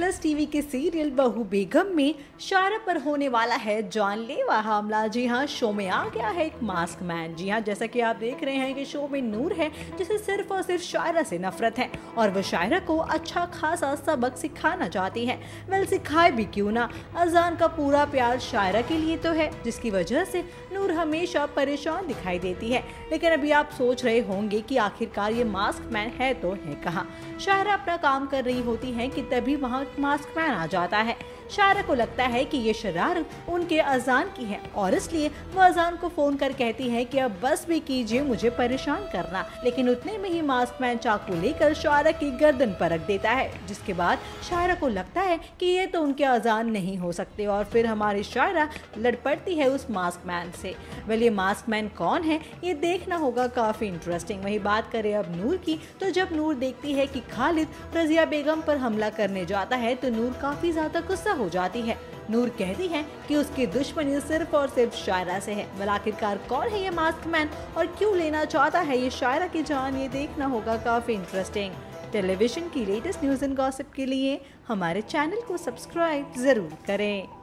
Plus TV के serial बहू बेगम में शायरा पर होने वाला है जानलेवा हमला। जी हाँ, शो में आ गया है एक मास्क मैन। जी हाँ, जैसा कि आप देख रहे हैं कि शो में नूर है जिसे सिर्फ और सिर्फ शायरा से नफरत है और वो शायरा को अच्छा खासा सबक सिखाना चाहती है। वेल, सिखाए भी क्यों ना। अज़ान का पूरा प्यार शायरा के लिए तो है, जिसकी वजह से नूर हमेशा परेशान दिखाई देती है। लेकिन अभी आप सोच रहे होंगे कि आखिरकार ये मास्क मैन है तो है कहाँ। शायरा अपना काम कर रही होती है कि तभी वहाँ मास्क मैन आ जाता है। शायरा को लगता है कि ये शरारत उनके अज़ान की है और इसलिए वो अज़ान को फोन कर कहती है कि अब बस भी कीजिए मुझे परेशान करना। लेकिन उतने में ही मास्क मैन चाकू लेकर शायरा की गर्दन पर रख देता है, जिसके बाद शायरा को लगता है कि ये तो उनके अज़ान नहीं हो सकते और फिर हमारी शायरा लड़ पड़ती है उस मास्क मैन से। वेल, ये मास्क मैन कौन है ये देखना होगा, काफ़ी इंटरेस्टिंग। वही बात करें अब नूर की, तो जब नूर देखती है कि खालिद रजिया बेगम पर हमला करने जाता है तो नूर काफ़ी ज़्यादा गुस्सा हो जाती है। नूर कहती है कि उसकी दुश्मनी सिर्फ और सिर्फ शायरा से है। भला आखिरकार कौन है ये मास्क मैन और क्यों लेना चाहता है ये शायरा की जान, ये देखना होगा, काफ़ी इंटरेस्टिंग। टेलीविज़न की लेटेस्ट न्यूज़ एंड गॉसिप के लिए हमारे चैनल को सब्सक्राइब ज़रूर करें।